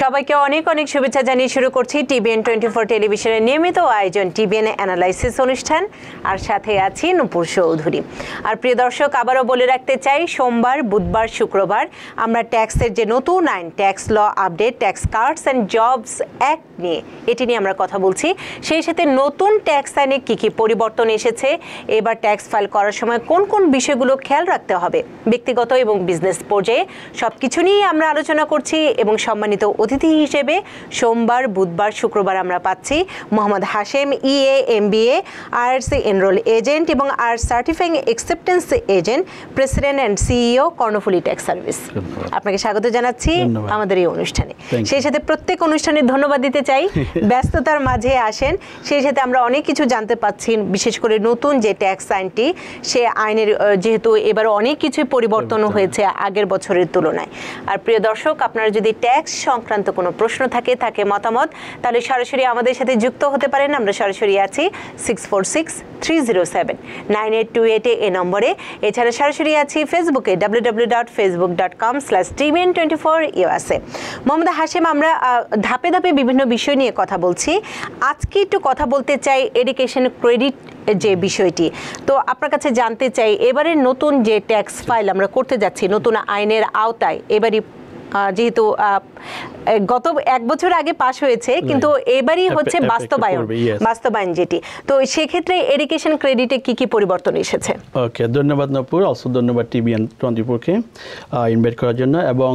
সবাইকে অনেক অনেক শুভেচ্ছা জানিয়ে শুরু করছি TBN 24 টেলিভিশনের নিয়মিত আয়োজন TBNA Analysis অনুষ্ঠান আর সাথে আছি নূপুর চৌধুরী। আর প্রিয় দর্শক আবারো বলে রাখতে চাই সোমবার, বুধবার, শুক্রবার আমরা ট্যাক্সের যে নতুন আইন tax law update tax cards and jobs act নিয়ে এটি নিয়ে আমরা কথা বলছি। সেই সাথে নতুন ট্যাক্স আইনে কি কি পরিবর্তন এসেছে, এবার ট্যাক্স ফাইল করার সময় কোন কোন বিষয়গুলো খেয়াল রাখতে হবে, ব্যক্তিগত এবং বিজনেস পর্যায়ে সবকিছু নিয়ে আমরা আলোচনা করছি। এবং সম্মানিত অতিথি হিসেবে সোমবার, বুধবার, শুক্রবার আমরা পাচ্ছি Mohammad Hashem EA MBA IRS enrol agent এবং IRS certifying acceptance agent, president and CEO Karnaphuli tax service. আপনাকে স্বাগত জানাচ্ছি আমাদের এই অনুষ্ঠানে। সেই সাথে প্রত্যেক অনুষ্ঠানে ধন্যবাদ দিতে চাই ব্যস্ততার মাঝে আসেন। সেই সাথে আমরা অনেক কিছু জানতে পাচ্ছি, বিশেষ করে নতুন যে ট্যাক্স আইনটি সে আইনের যেহেতু এবার অনেক কিছু পরিবর্তন হয়েছে আগের বছরের তুলনায়। আর প্রিয় দর্শক আপনারা যদি ট্যাক্স সংক্রান্ত কোনো প্রশ্ন থাকে মতামত তাহলে সরাসরি আমাদের সাথে যুক্ত হতে পারেন। আমরা সরাসরি আছি 6463079828 এই নম্বরে। এছাড়া সরাসরি আছি ফেসবুকে www.facebook.com/tbn24 USA। মোহাম্মদ হাশেম, আমরা ধাপে ধাপে বিভিন্ন বিষয় নিয়ে কথা বলছি। আজকে একটু কথা বলতে চাই এডুকেশন ক্রেডিট যে বিষয়টি, তো আপনার কাছে জানতে চাই এবারে নতুন যে ট্যাক্স ফাইল আমরা করতে যাচ্ছি নতুন আইনের আওতায়, এবারই যেহেতু গত এক বছর আগে পাশ হয়েছে কিন্তু এবারই হচ্ছে বাস্তবায়ন যেটি, তো সেক্ষেত্রে এডুকেশন ক্রেডিটে কি কি পরিবর্তন এসেছে? ওকে, ধন্যবাদ নূপুর, অলসো ধন্যবাদ টিবিএন 24কে ইনভাইট করার জন্য। এবং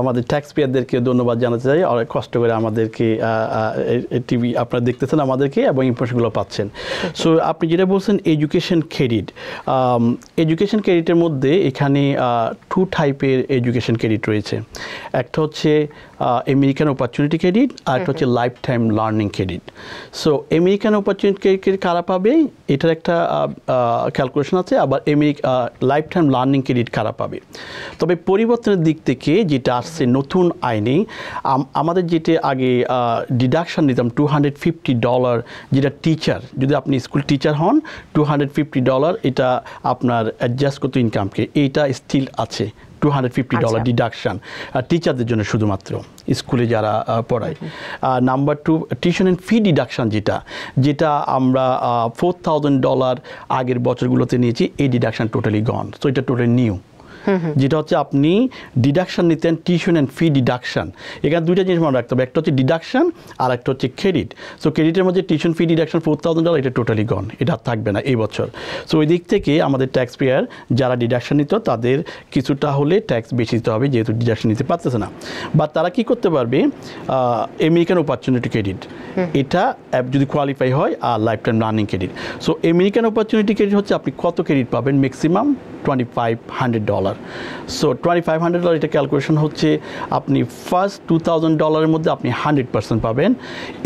আমাদের ট্যাক্স পেয়ারদেরকে ধন্যবাদ জানাতে চাই, অনেক কষ্ট করে আমাদেরকে টিভি আপনারা দেখতেছেন আমাদেরকে এবং ইনফরমেশনগুলো পাচ্ছেন। সো আপনি যেটা বলছেন এডুকেশন ক্রেডিট, এডুকেশন ক্রেডিটের মধ্যে এখানে টু টাইপের এডুকেশন ক্রেডিট রয়েছে। একটা হচ্ছে আমেরিকান অপরচুনিটি ক্রেডিট আর একটা হচ্ছে lifetime learning credit. So American opportunity credit কারা পাবে এটার একটা ক্যালকুলেশন আছে, আবার লাইফটাইম লার্নিং ক্রেডিট কারা পাবে। তবে পরিবর্তনের দিক থেকে যেটা আসছে নতুন আইনে, আমাদের যেটা আগে ডিডাকশন দিতাম $250, যেটা টিচার যদি আপনি স্কুল টিচার হন $250 এটা আপনার অ্যাডজাস্টগত ইনকামকে, এইটা স্টিল আছে $250 ডিডাকশান টিচারদের জন্য শুধুমাত্র স্কুলে যারা পড়ায়। Number two, tuition and fee deduction, যেটা আমরা $4000 আগের বছরগুলোতে নিয়েছি, এই ডিডাকশান টোটালি গন। সো এটা টোটালি নিউ, যেটা হচ্ছে আপনি ডিডাকশান নিতেন টিউশন অ্যান্ড ফি ডিডাকশান। এখানে দুইটা জিনিস মনে রাখতে হবে, একটা হচ্ছে ডিডাকশান আর একটা হচ্ছে ক্রেডিট। সো ক্রেডিটের মধ্যে টিউশন ফি ডিডাকশান $4000 এটা টোটালি গন, এটা থাকবে না এই বছর। সো ওই দিক থেকে আমাদের ট্যাক্স পেয়ার যারা ডিডাকশান নিত তাদের কিছুটা হলে ট্যাক্স বেশি দিতে হবে যেহেতু ডিডাকশান নিতে পারতেছে না। বা তারা কী করতে পারবে, আমেরিকান অপরচুনিটি ক্রেডিট এটা যদি কোয়ালিফাই হয় আর life time learning credit. So American opportunity credit হচ্ছে আপনি কত ক্রেডিট পাবেন, ম্যাক্সিমাম $2500। সো $2500 এটা ক্যালকুলেশন হচ্ছে আপনি ফার্স্ট $2000 মধ্যে আপনি 100% পাবেন।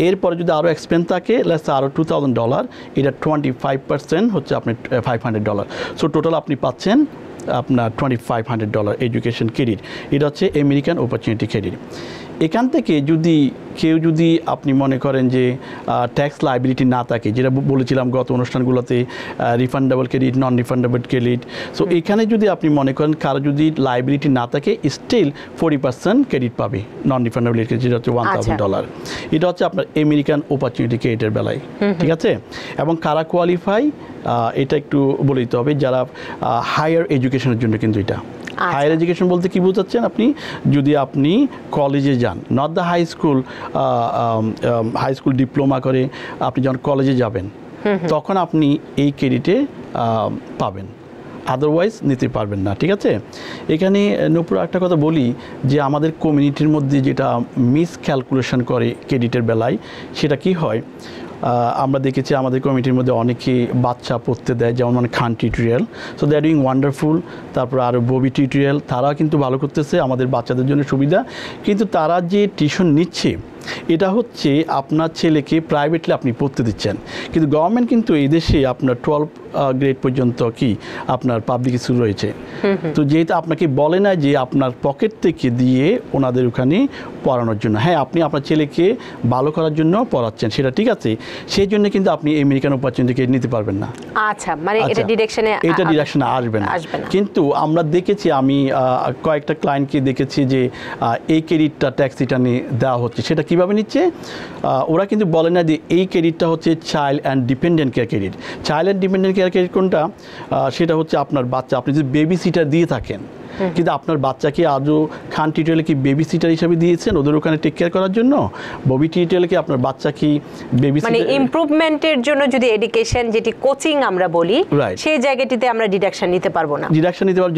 এরপরে যদি আরও এক্সপেন্স থাকে লেস আরও $2000, এটা 25% হচ্ছে আপনি $500। সো টোটাল আপনি পাচ্ছেন আপনার $2500 এডুকেশন ক্রেডিট। এটা হচ্ছে আমেরিকান অপরচুনিটি ক্রেডিট। এখান থেকে যদি কেউ যদি আপনি মনে করেন যে ট্যাক্স লায়াবিলিটি না থাকে, যেটা বলেছিলাম গত অনুষ্ঠানগুলোতে refundable credit, non refundable credit, so এখানে যদি আপনি মনে করেন কারো যদি লায়াবিলিটি না থাকে স্টিল 40% ক্রেডিট পাবে নন রিফান্ডেবল ক্রেডিট, যেটা হচ্ছে $1000। এটা হচ্ছে আপনার আমেরিকান অপরচুনিটি ক্রেডিটের বেলায়, ঠিক আছে। এবং কারা কোয়ালিফাই এটা একটু বলে দিতে হবে, যারা হায়ার এডুকেশনের জন্য। কিন্তু এটা হায়ার এডুকেশন বলতে কী বোঝাচ্ছেন, আপনি যদি আপনি কলেজে যান, not the high school diploma করে আপনি যখন কলেজে যাবেন তখন আপনি এই ক্রেডিটে পাবেন, আদারওয়াইজ নিতে পারবেন না, ঠিক আছে। এখানে নূপুর একটা কথা বলি, যে আমাদের কমিউনিটির মধ্যে যেটা মিস ক্যালকুলেশন করে ক্রেডিটের বেলায় সেটা কি হয়, আমরা দেখেছি আমাদের কমিটির মধ্যে অনেকে বাচ্চা পড়তে দেয়, যেমন মানে Khan tutorial, so they are doing wonderful, তারপর আরও ববি টিউটোরিয়াল, তারা কিন্তু ভালো করতেছে আমাদের বাচ্চাদের জন্য সুবিধা, কিন্তু তারা যে টিউশন নিচ্ছে এটা হচ্ছে আপনার ছেলেকে প্রাইভেটলি আপনি পড়তে দিচ্ছেন, কিন্তু গভর্নমেন্ট কিন্তু এই দেশে আপনার 12 গ্রেড পর্যন্ত কি আপনার পাবলিক স্কুল রয়েছে। তো যেহেতু আপনাকে বলে না যে আপনার পকেট থেকে দিয়ে ওনাদের ওখানে পড়ানোর জন্য, হ্যাঁ আপনি আপনার ছেলেকে ভালো করার জন্য পড়াচ্ছেন সেটা ঠিক আছে, সেই জন্য কিন্তু আপনি আমেরিকান অপরচুনিটি ক্রেডিট নিতে পারবেন না। আচ্ছা, মানে এটা ডিডাকশনে আসবে না। কিন্তু আমরা দেখেছি, আমি কয়েকটা ক্লায়েন্টকে দেখেছি যে এই ক্রেডিটটা ট্যাক্স রিটার্নে দেওয়া হচ্ছে, সেটা কীভাবে নিচ্ছে ওরা কিন্তু বলে না যে এই ক্রেডিটটা হচ্ছে child and dependent care credit. Child and dependent care credit কোনটা? সেটা হচ্ছে আপনার বাচ্চা, আপনি যদি বেবি সিটার দিয়ে থাকেন, কিন্তু আপনার বাচ্চাকে আজও খান টিউটোরিয়ালে কি বেবি সিটার হিসেবে দিয়েছেন ওদের ওখানে টেক কেয়ার করার জন্য? ববি টিউটোরিয়ালে কি আপনার বাচ্চা কি বেবি সিটার, মানে ইমপ্রুভমেন্টের জন্য যদি এডুকেশন যেটি কোচিং আমরা বলি সেই জায়গাটিতে আমরা ডিডাকশন নিতে পারবো না। ডিডাকশন নিতে পারবো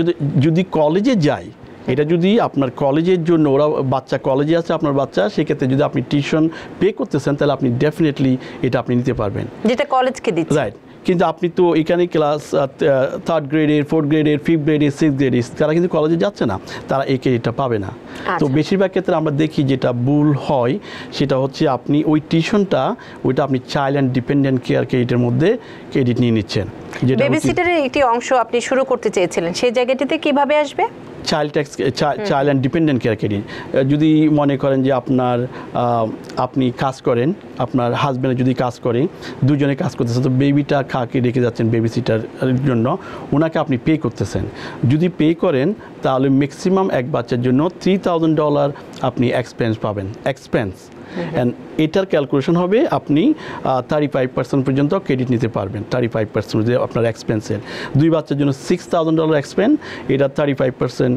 যদি কলেজে যায়, এটা যদি আপনার কলেজের জন্য ওরা বাচ্চা কলেজে আছে আপনার বাচ্চা, সেক্ষেত্রে যদি আপনি টিউশন পে করতেছেন তাহলে আপনি ডেফিনেটলি এটা আপনি নিতে পারবেন, যেটা কলেজকে দিচ্ছে রাইট। কিন্তু আপনি তো এখানে ক্লাস 3rd গ্রেডের 4th গ্রেডের 5th গ্রেডের 6th গ্রেডের তারা কিন্তু কলেজে যাচ্ছে না, তারা এই ক্রেডিটটা পাবে না। তো বেশিরভাগ ক্ষেত্রে আমরা দেখি যেটা ভুল হয় সেটা হচ্ছে আপনি ওই টিউশনটা ওইটা আপনি চাইল্ড অ্যান্ড ডিপেন্ডেন্ট কেয়ার ক্রেডিটের মধ্যে ক্রেডিট নিয়ে নিচ্ছেন। যেটা বেবিসিটারের একটি অংশ আপনি শুরু করতে চেয়েছিলেন, সেই জায়গাটিতে কিভাবে আসবে? Child tax child and dependent care credit যদি মনে করেন যে আপনার আপনি কাজ করেন, আপনার হাজব্যান্ড যদি কাজ করে, দুজনে কাজ করতেছেন, তো বেবিটা খাকে রেখে যাচ্ছেন বেবি সিটার জন্য, ওনাকে আপনি পে করতেছেন। যদি পে করেন তাহলে ম্যাক্সিমাম এক বাচ্চার জন্য $3000 আপনি এক্সপেন্স পাবেন। এক্সপেন্স অ্যান্ড এটার ক্যালকুলেশন হবে আপনি 35% পর্যন্ত ক্রেডিট নিতে পারবেন। 35% আপনার এক্সপেন্সের, দুই বাচ্চার জন্য $6000 এক্সপেন্স, এটা 35%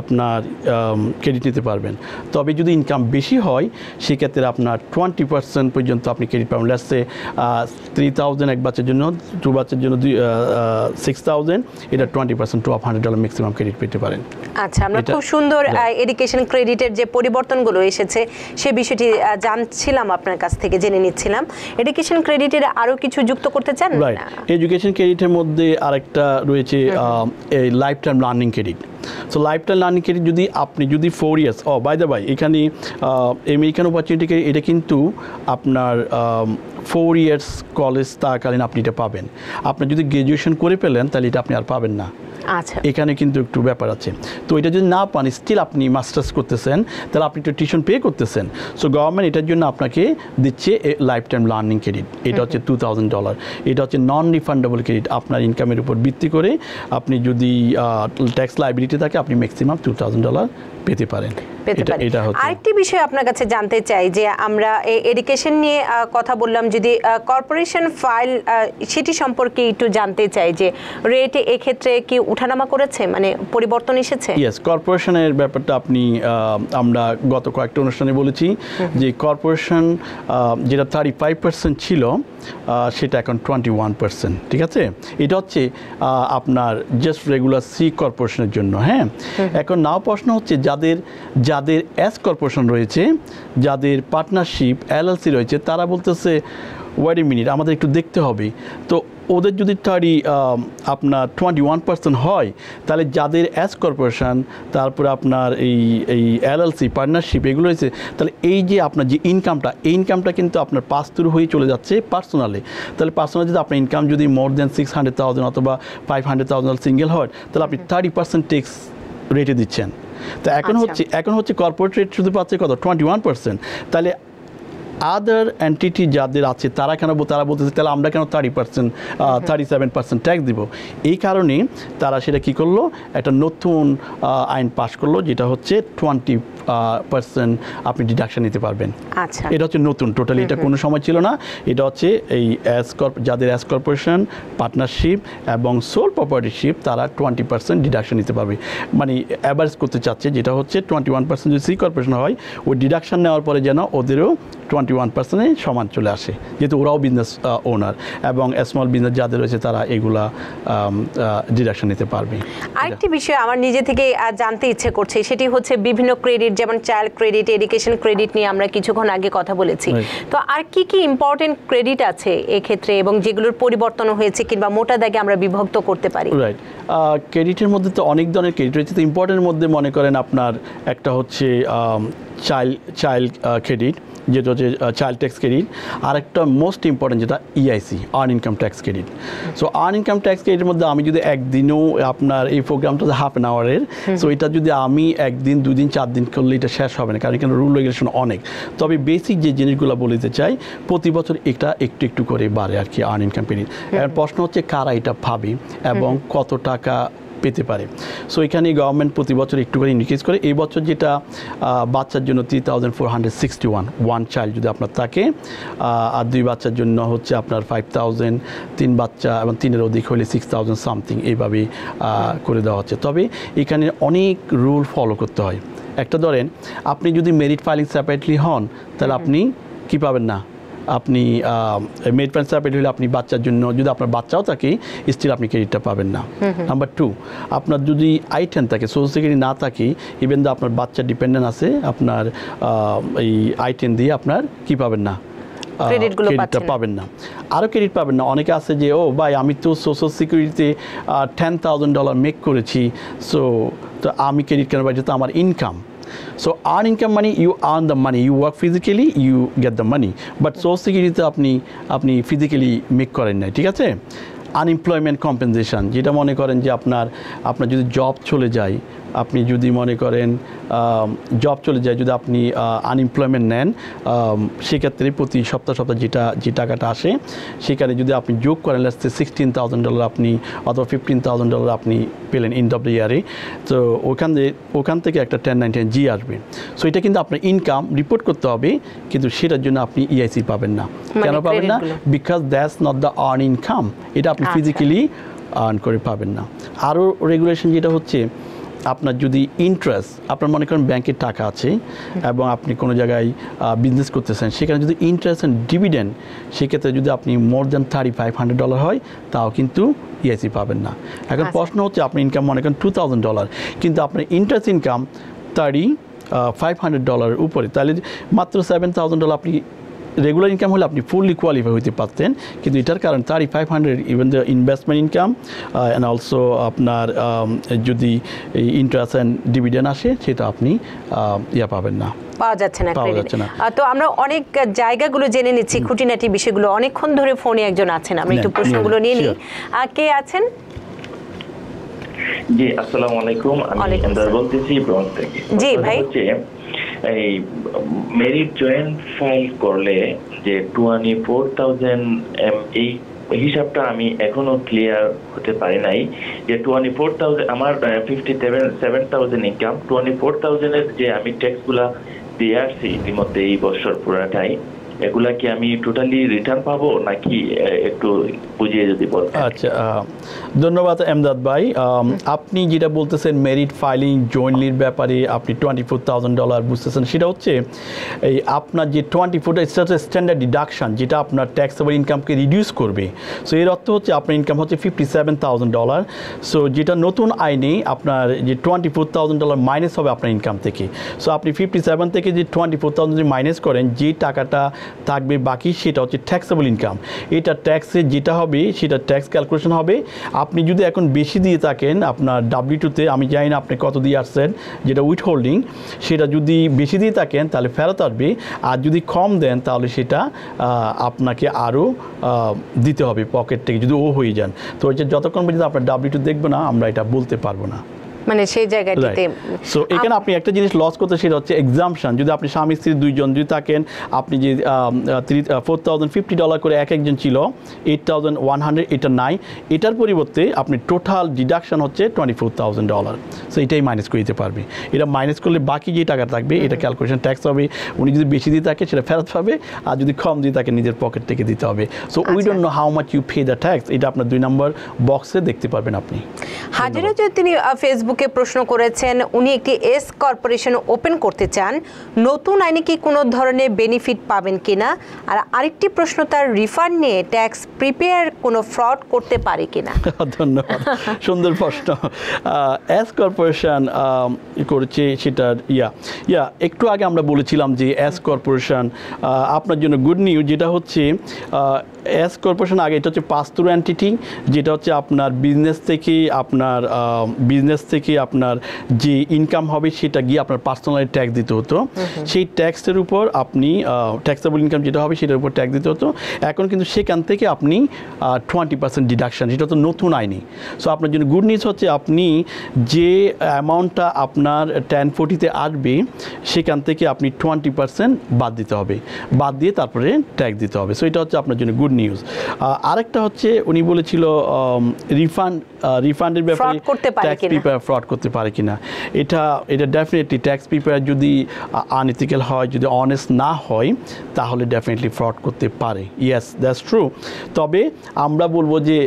আপনার ক্রেডিট নিতে পারবেন। তবে যদি ইনকাম বেশি হয় সেক্ষেত্রে আপনার 20% পর্যন্ত আপনি ক্রেডিট পাবেন। লাস্টে 3000 এক বাচ্চার জন্য, দু বাচ্চার জন্য 6000, এটা 20% $1200 ম্যাক্সিমাম ক্রেডিট পেতে পারেন। আচ্ছা, আমরা খুব সুন্দর এডুকেশন ক্রেডিটের যে পরিবর্তনগুলো এসেছে সে বিষয়টি জানছিলাম আপনার কাছ থেকে, জেনে নিচ্ছিলাম। এডুকেশন ক্রেডিটের আরও কিছু যুক্ত করতে চান? এডুকেশন ক্রেডিটের মধ্যে আরেকটা রয়েছে এই lifetime learning credit. So lifetime learning credit যদি আপনি যদি 4 years, O by the by এখানে আমেরিকান অপরচুনিটি ক্রেডিট এটা কিন্তু আপনার 4 ইয়ার্স কলেজ থাকাকালীন আপনি এটা পাবেন। আপনি যদি গ্র্যাজুয়েশন করে ফেলেন তাহলে এটা আপনি আর পাবেন না। আচ্ছা, এখানে কিন্তু একটু ব্যাপার আছে। তো এটা যদি না পান, স্টিল আপনি মাস্টার্স করতেছেন, তাহলে আপনি একটু টিউশন পে করতেছেন, সো গভর্নমেন্ট এটার জন্য আপনাকে দিচ্ছে লাইফ টাইম লার্নিং ক্রেডিট। এটা হচ্ছে $2000, এটা হচ্ছে নন রিফান্ডেবল ক্রেডিট। আপনার ইনকামের উপর ভিত্তি করে আপনি যদি ট্যাক্স লাইবিলিটি থাকে আপনি ম্যাক্সিমাম $2000 পেতে পারেন। আরেকটি বিষয় আপনার কাছে জানতে চাই, যে আমরা এডুকেশন নিয়ে কথা বললাম, যদি কর্পোরেশন ফাইল সেটি সম্পর্কে একটু জানতে চাই, যে রেট এক্ষেত্রে কি উঠানামা করেছে, মানে পরিবর্তন এসেছে? ইয়েস, কর্পোরেশনের ব্যাপারটা আপনি আমরা গত কয়েকটা অনুষ্ঠানে বলেছি যে কর্পোরেশন যেটা 35% ছিল সেটা এখন 21%। ঠিক আছে, এটা হচ্ছে আপনার জাস্ট রেগুলার সি কর্পোরেশনের জন্য। হ্যাঁ, এখন নাও প্রশ্ন হচ্ছে যাদের এস কর্পোরেশন রয়েছে, যাদের পার্টনারশিপ LLC রয়েছে, তারা বলতেছে ওয়েট এ মিনিট, আমাদের একটু দেখতে হবে। তো ওদের যদি আপনার 21% হয়, তাহলে যাদের এস কর্পোরেশন, তারপরে আপনার এই LLC পার্টনারশিপ এগুলো রয়েছে, তাহলে এই যে আপনার যে ইনকামটা, এই ইনকামটা কিন্তু আপনার পাস থ্রু হয়ে চলে যাচ্ছে পার্সোনালে। তাহলে পার্সোনাল যদি আপনার ইনকাম যদি মোর দেন 600,000 অথবা 500,000 সিঙ্গেল হয়, তাহলে আপনি 30% ট্যাক্স রেটে দিচ্ছেন। তো এখন হচ্ছে কর্পোরেট রেট শুধু পাচ্ছে কত? 21%। তাহলে আদার এন্টিটি যাদের আছে তারা তারা বলতেছে তাহলে আমরা কেন 37% ট্যাক্স দিব? এই কারণে তারা সেটা কী করলো, একটা নতুন আইন পাশ করলো, যেটা হচ্ছে 20% আপনি ডিডাকশন নিতে পারবেন। আচ্ছা, এটা হচ্ছে নতুন, টোটালি এটা কোনো সময় ছিল না। এটা হচ্ছে এই যাদের অ্যাস কর্পোরেশন, পার্টনারশিপ এবং সোল প্রপার্টিশিপ, তারা 20% ডিডাকশন নিতে পারবে। মানে অ্যাভারেজ করতে চাচ্ছে, যেটা হচ্ছে 21% যদি সি কর্পোরেশন হয়, ওই ডিডাকশন নেওয়ার পরে যেন ওদেরও 21% সমান চলে আসে, যেহেতু ওরাও বিজনেস ওনার এবং স্মল বিজনেস যাদের রয়েছে তারা এগুলা ডিডাকশন নিতে পারবে। আরেকটি বিষয় আমার নিজে থেকে জানতে ইচ্ছে করছে, সেটি হচ্ছে বিভিন্ন ক্রেডিট, যেমন চাইল্ড ক্রেডিট, এডুকেশন ক্রেডিট নিয়ে আমরা কিছুক্ষণ আগে কথা বলেছি, তো আর কি কি ইম্পর্টেন্ট ক্রেডিট আছে এক্ষেত্রে এবং যেগুলোর পরিবর্তন হয়েছে কিংবা মোটা দাগে আমরা বিভক্ত করতে পারি? রাইট, ক্রেডিটের মধ্যে তো অনেক ধরনের ক্রেডিট রয়েছে। তো ইম্পর্টেন্টের মধ্যে মনে করেন আপনার একটা হচ্ছে child credit, যেটা হচ্ছে চাইল্ড ট্যাক্স ক্রেডিট, আর একটা মোস্ট ইম্পর্টেন্ট যেটা EIC, earn income tax credit. So earn income tax ক্রেডিটের মধ্যে আমি যদি একদিনও আপনার এই প্রোগ্রামটা হাফ অ্যান আওয়ারের, সো এটা যদি আমি একদিন দুদিন চার দিন করলে এটা শেষ হবে না, কারণ এখানে রুল রেগুলেশন অনেক। তবে বেসিক যে জিনিসগুলো বলতে চাই, প্রতি বছর এটা একটু একটু করে বাড়ে আর কি আর্ন ইনকাম ক্রেডিট। এবার প্রশ্ন হচ্ছে কারা এটা পাবে এবং কত টাকা পেতে পারে। সো এখানে গভর্নমেন্ট প্রতি বছর একটু করে ইনক্রিজ করে। এই বছর যেটা বাচ্চার জন্য 3461 ওয়ান চাইল্ড যদি আপনার থাকে, আর দুই বাচ্চার জন্য হচ্ছে আপনার 5000, তিন বাচ্চা এবং তিনের অধিক হলে 6000 সামথিং, এইভাবে করে দেওয়া হচ্ছে। তবে এখানে অনেক রুল ফলো করতে হয়। একটা ধরেন আপনি যদি মেরিট ফাইলিং সেপারেটলি হন তাহলে আপনি কি পাবেন না, আপনি মেরিট ফাইলিং সেপারেট হলে আপনি বাচ্চার জন্য যদি আপনার বাচ্চাও থাকে স্টিল আপনি ক্রেডিটটা পাবেন না। নাম্বার 2, আপনার যদি আই-10 থাকে, সোশ্যাল সিকিউরিটি না থাকে, ইভেন দা আপনার বাচ্চা ডিপেন্ডেন্ট আছে, আপনার এই আই-10 দিয়ে আপনার কি পাবেন না, ক্রেডিটটা পাবেন না। আরও ক্রেডিট পাবেন না, অনেকে আছে যে ও ভাই আমি তো সোশ্যাল সিকিউরিটিতে $10,000 মেক করেছি, সো তো আমি ক্রেডিট কেন পাই, যেটা আমার income. So earn income money, you earn the money, you work physically, you get the money, but social security তে আপনি physically make করেন না, ঠিক আছে। আনএমপ্লয়মেন্ট কম্পেনসেশন, যেটা মনে করেন যে আপনার যদি জব চলে যায়, আপনি যদি মনে করেন জব চলে যায়, যদি আপনি আনএমপ্লয়মেন্ট নেন, সেক্ষেত্রে প্রতি সপ্তাহে যেটা যে টাকাটা আসে সেখানে যদি আপনি যোগ করেন লাস্টে $16,000 আপনি অথবা $15,000 আপনি পেলেন ইন অফ দ্য ইয়ারে, তো ওখান থেকে একটা 1099G আসবে। সো এটা কিন্তু আপনার ইনকাম রিপোর্ট করতে হবে, কিন্তু সেটার জন্য আপনি ইআইসি পাবেন না। কেন পাবেন না? Because that's not the earn income, এটা আপনি ফিজিক্যালি আর্ন করে পাবেন না। আরও রেগুলেশন যেটা হচ্ছে, আপনার যদি ইন্টারেস্ট, আপনার মনে করেন ব্যাংকের টাকা আছে এবং আপনি কোনো জায়গায় বিজনেস করতেছেন, সেখানে যদি ইন্টারেস্ট অ্যান্ড ডিভিডেন্ড, সেক্ষেত্রে যদি আপনি মোর দ্যান $3,500 হয়, তাও কিন্তু ইআইসি পাবেন না। এখন প্রশ্ন হচ্ছে আপনি ইনকাম মনে করেন $2,000, কিন্তু আপনার ইন্টারেস্ট ইনকাম $3,500 উপরে, তাহলে মাত্র $7,000 আপনি রেগুলার ইনকাম হলে আপনি ফুললি কোয়ালিফাই হতে পারতেন, কিন্তু এটার কারণ 3,500 even the investment income and also আপনার যদি ইন্টারেস্ট অ্যান্ড ডিভিডেন্ড আসে সেটা আপনি ইয়া পাবেন না, পাওয়া যাচ্ছে না, পাওয়া যাচ্ছে না। তো আমরা অনেক জায়গাগুলো জেনে নিচ্ছি, খুঁটিনাটি বিষয়গুলো। অনেকক্ষণ ধরে ফোনে একজন আছেন, আমরা একটু প্রশ্নগুলো নিয়ে নিই। কে আছেন? জি, আসসালামু আলাইকুম, আমি ইন্দার বলতেছি ব্রজ থেকে। জি ভাই, এই মেরিট জয়েন্ট ফাইল করলে যে 24,000 এই হিসাবটা আমি এখনো ক্লিয়ার হতে পারি নাই, যে 24,000 আমার 57,000 ইনকাম, 24,000-এর যে আমি ট্যাক্সগুলা দিয়ে আসছি ইতিমধ্যে এই বছর পুরাটাই, এগুলা কি আমি টোটালি রিটার্ন পাবো নাকি, একটু বুঝিয়ে যদি বলেন। আচ্ছা, ধন্যবাদ এমদাদ ভাই। আপনি যেটা বলতেছেন মেরিট ফাইলিং জয়েন্টলির ব্যাপারে আপনি $24,000 বুঝতেছেন, সেটা হচ্ছে এই আপনার যে 24টা স্ট্যান্ডার্ড ডিডাকশন, যেটা আপনার ট্যাক্সেবল ইনকামকে রিডিউস করবে। সো এর অর্থ হচ্ছে আপনার ইনকাম হচ্ছে $57,000, সো যেটা নতুন আইনে আপনার যে $24,000 মাইনাস হবে আপনার ইনকাম থেকে। সো আপনি 57 থেকে যে 24,000 মাইনাস করেন, যে টাকাটা থাকবে বাকি সেটা হচ্ছে ট্যাক্সেবল ইনকাম। এটা ট্যাক্সে যেটা হবে সেটা ট্যাক্স ক্যালকুলেশন হবে। আপনি যদি এখন বেশি দিয়ে থাকেন, আপনার W2-তে আমি জানি না আপনি কত দিয়ে আসছেন যেটা উইথ হোল্ডিং, সেটা যদি বেশি দিয়ে থাকেন তাহলে ফেরত আসবে, আর যদি কম দেন তাহলে সেটা আপনাকে আরও দিতে হবে পকেট থেকে, যদি ও হয়ে যান। তো হচ্ছে যতক্ষণ পর্যন্ত আপনার W2 দেখব না আমরা এটা বলতে পারবো না, মানে সেই জায়গাটিতে। সো এখানে আপনি একটা জিনিস লস করতে, সেটা হচ্ছে এক্সাম্পশন। যদি আপনি স্বামী স্ত্রী দুইজন যদি থাকেন, আপনি যে $4,050 করে এক একজন ছিল, 8,189, এটার পরিবর্তে আপনি টোটাল ডিডাকশন হচ্ছে $24,000, সো এটাই মাইনাস করে দিতে পারবে। এটা মাইনাস করলে বাকি যে টাকা থাকবে এটা ক্যালকুলেশন ট্যাক্স হবে। উনি যদি বেশি দিয়ে থাকে সেটা ফেরত পাবে, আর যদি কম দিয়ে থাকে নিজের পকেট থেকে দিতে হবে। So we don't know how much you pay the tax, এটা আপনার 2 নম্বর বক্সে দেখতে পারবেন আপনি। হাজিরা যদি তিনি ফেসবুক প্রশ্ন করেছেন, উনি একটি এস কর্পোরেশন ওপেন করতে চান, নতুন আইনে কি কোনো ধরনের বেনিফিট পাবেন কিনা, আর আরেকটি প্রশ্ন তার রিফান্ড নিয়ে ট্যাক্স প্রিপেয়ার কোনো ফ্রড করতে পারে কিনা। ধন্যবাদ, সুন্দর প্রশ্ন। এস কর্পোরেশন করছে সেটার ইয়া একটু আগে আমরা বলেছিলাম যে এস কর্পোরেশন আপনার জন্য গুড নিউজ যেটা হচ্ছে এস কর্পোরেশন আগে এটা হচ্ছে পাস্তুর এন্টিটি যেটা হচ্ছে আপনার বিজনেস থেকে আপনার যে ইনকাম হবে সেটা গিয়ে আপনার পার্সোনাল ট্যাক্স দিতে হতো সেই ট্যাক্সের উপর আপনি ট্যাক্সেবল ইনকাম যেটা হবে সেটার উপর ট্যাক্স দিতে হতো এখন কিন্তু সেখান থেকে আপনি 20% ডিডাকশন যেটা তো নতুন আইনি সো আপনার জন্য গুড নিউজ হচ্ছে আপনি যে অ্যামাউন্টটা আপনার 1040 তে আসবে সেখান থেকে আপনি 20% বাদ দিতে হবে বাদ দিয়ে তারপরে ট্যাক্স দিতে হবে সো এটা হচ্ছে আপনার জন্য গুড নিউজ আরেকটা হচ্ছে উনি বলেছিল রিফান্ডের ব্যাপারে ট্যাক্স প্রিপেয়ার ফ্রড করতে পারে কিনা এটা ডেফিনেটলি ট্যাক্স প্রিপেয়ার যদি আনএথিক্যাল হয় যদি অনেস্ট না হয় তাহলে ডেফিনেটলি ফ্রড করতে পারে ইয়েস দ্যাটস ট্রু তবে আমরা বলবো যে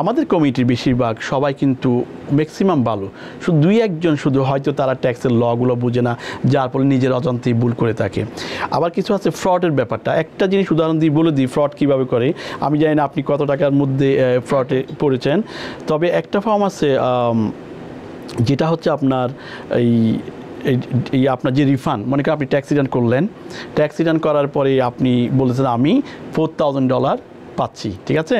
আমাদের কমিটির বেশিরভাগ সবাই কিন্তু ম্যাক্সিমাম ভালো শুধু দুই একজন শুধু হয়তো তারা ট্যাক্সের লগুলো বোঝে না যার ফলে নিজের অজান্তেই ভুল করে থাকে আবার কিছু আছে ফ্রডের ব্যাপারটা একটা জিনিস উদাহরণ দিয়ে বলে দিই ফ্রড কীভাবে করে আমি জানি না আপনি কত টাকার মধ্যে ফ্রডে পড়েছেন তবে একটা ফর্ম আছে যেটা হচ্ছে আপনার এই আপনার যে রিফান্ড মনে করেন আপনি ট্যাক্স রিটার্ন করলেন ট্যাক্স রিটার্ন করার পরে আপনি বলেছেন আমি $4,000 পাচ্ছি ঠিক আছে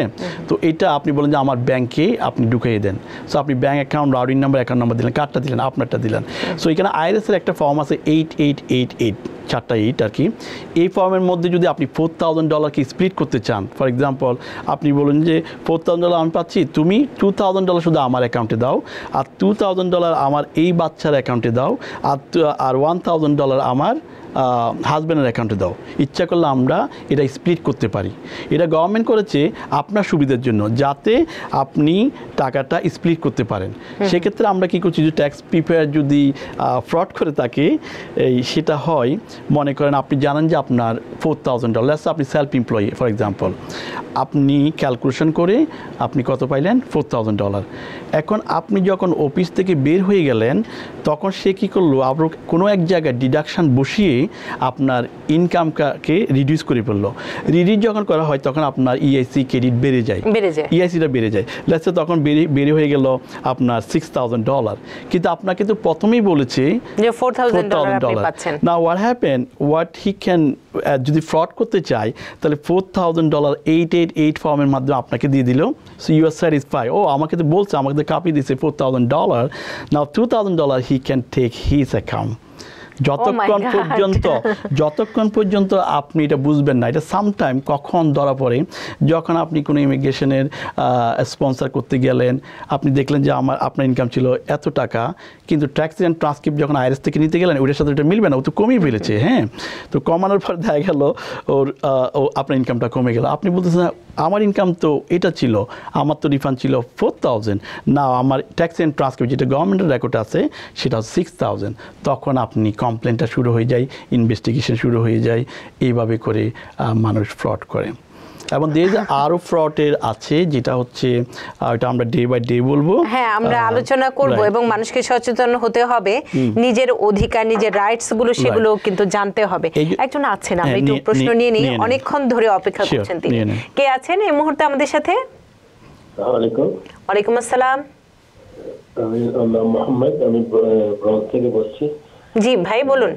তো এটা আপনি বলেন যে আমার ব্যাংকে আপনি ঢুকিয়ে দেন সো আপনি bank account routing number account number দিলেন কার্ডটা দিলেন আপনারটা দিলেন সো এখানে আইআরএসের একটা ফর্ম আছে 8888 চারটা 8 আর কি এই ফর্মের মধ্যে যদি আপনি $4,000 কি স্প্লিট করতে চান ফর এক্সাম্পল আপনি বলেন যে $4,000 আমি পাচ্ছি তুমি $2,000 শুধু আমার অ্যাকাউন্টে দাও আর $2,000 আমার এই বাচ্চার অ্যাকাউন্টে দাও আর $1,000 আমার হাজব্যান্ডের অ্যাকাউন্টে দাও ইচ্ছা করলে আমরা এটা স্প্লিট করতে পারি এটা গভর্নমেন্ট করেছে আপনার সুবিধার জন্য যাতে আপনি টাকাটা স্প্লিট করতে পারেন সেক্ষেত্রে আমরা কী করছি যে ট্যাক্স প্রিপেয়ার যদি ফ্রড করে থাকে এই সেটা হয় মনে করেন আপনি জানেন যে আপনার $4,000 আপনি সেলফ এমপ্লয়ি ফর এক্সাম্পল আপনি ক্যালকুলেশন করে আপনি কত পাইলেন $4,000 এখন আপনি যখন অফিস থেকে বের হয়ে গেলেন তখন সে কী করলো আবার কোনো এক জায়গায় ডিডাকশান বসিয়ে আপনার ইনকামকে রিডিউস করে ফেললো রিডিউস যখন করা হয় তখন আপনার ইআইসি ক্রেডিট বেড়ে যায় ইআইসিটা বেড়ে যায় লেটসে তখন বেড়ে হয়ে গেল আপনার $6,000 কিন্তু আপনাকে তো প্রথমেই বলেছে যে $4,000 পাচ্ছেন now what happen what he can যদি ফ্রড করতে চায় তাহলে $4,000 888 ফর্মের মাধ্যমে আপনাকে দিয়ে দিল সো ইউ আর স্যাটিসফাই ও আমাকে তো বলছে আমাকে তো কাঁপিয়ে দিচ্ছে $4,000 now $2,000 he can take his account যতক্ষণ পর্যন্ত আপনি এটা বুঝবেন না এটা সামটাইম কখন ধরা পড়ে যখন আপনি কোনো ইমিগ্রেশনের স্পন্সর করতে গেলেন আপনি দেখলেন যে আপনার ইনকাম ছিল এত টাকা কিন্তু ট্যাক্স অ্যান্ড ট্রান্সক্রিপ্ট যখন আইআরএস থেকে নিতে গেলেন ওটার সাথে ওটা মিলবে না ও তো কমিয়ে ফেলেছে হ্যাঁ তো কমানোর পর দেখা গেল আপনার ইনকামটা কমে গেল আপনি বলতেছেন আমার ইনকাম তো এটা ছিল আমার তো রিফান্ড ছিল $4,000 না আমার ট্যাক্স অ্যান্ড ট্রান্সক্রিপ্ট যেটা গভর্নমেন্টের রেকর্ড আছে সেটা $6,000 তখন আপনি কমপ্লেনটা শুরু হয়ে যায় ইনভেস্টিগেশন শুরু হয়ে যায় এইভাবে করে মানুষ ফ্রড করে এবং দেশ আরও ফ্রডের আছে যেটা হচ্ছে ওটা আমরা ডে বাই ডে বলবো হ্যাঁ আমরা আলোচনা করব এবং মানুষকে সচেতন হতে হবে নিজের অধিকার নিজের রাইটসগুলো সেগুলো কিন্তু জানতে হবে একজন আছেন আমরা একটু প্রশ্ন নিয়ে নিই অনেকক্ষণ ধরে অপেক্ষা করছেন তিনি কে আছেন এই মুহূর্তে আমাদের সাথে আসসালামু আলাইকুম ওয়ালাইকুম আসসালাম আমি মোহাম্মদ আমি ব্রজ থেকে বলছি জি ভাই বলুন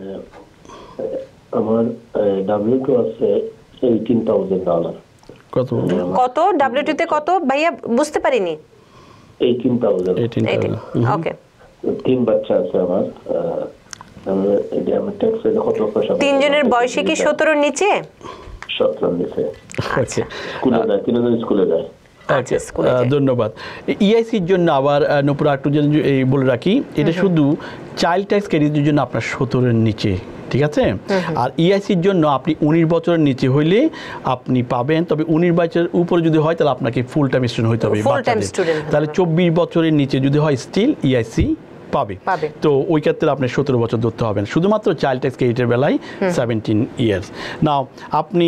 আমার W2 আছে $18,000 কত W2 তে কত ভাইয়া বুঝতে পারিনি $18,000 ওকে তিন বাচ্চা আছে আমার তিনজনের বয়সে কি 17 নিচে 17 নিচে আচ্ছা কোন স্কুলে যায় আচ্ছা ধন্যবাদ ইআইসির জন্য আবার নূপুর আটটু বলে রাখি এটা শুধু চাইল্ড ট্যাক্স ক্রেডিটের জন্য আপনার 17-এর নিচে ঠিক আছে আর ইআইসির জন্য আপনি 19 বছরের নিচে হইলে আপনি পাবেন তবে 19 বছরের উপরে যদি হয় তাহলে আপনাকে ফুল টাইম স্টুডেন্ট হতে হবে তাহলে 24 বছরের নিচে যদি হয় স্টিল ইআইসি পাবে তো ওই ক্ষেত্রে আপনি 17 বছর ধরতে হবেন শুধুমাত্র চাইল্ড ট্যাক্স ক্রেডিটের বেলায় 17 years নাও আপনি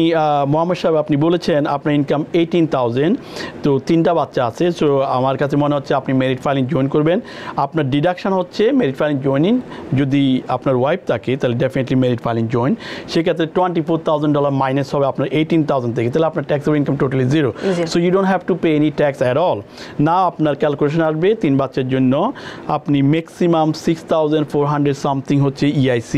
মোহাম্মদ সাহেব আপনি বলেছেন আপনার ইনকাম 18,000 তো তিনটা বাচ্চা আছে সো আমার কাছে মনে হচ্ছে আপনি মেরিট ফাইলিং জয়েন করবেন আপনার ডিডাকশান হচ্ছে মেরিট ফাইলিং জয়েনিং যদি আপনার ওয়াইফ থাকে তাহলে ডেফিনেটলি মেরিট ফাইলিং জয়েন সেক্ষেত্রে $24,000 মাইনাস হবে আপনার 18,000 থেকে তাহলে আপনার tax income totally zero so you don't have to pay any tax at all না আপনার ক্যালকুলেশন আসবে তিন বাচ্চার জন্য আপনি মেক্স maximum 6400 something হচ্ছে EIC,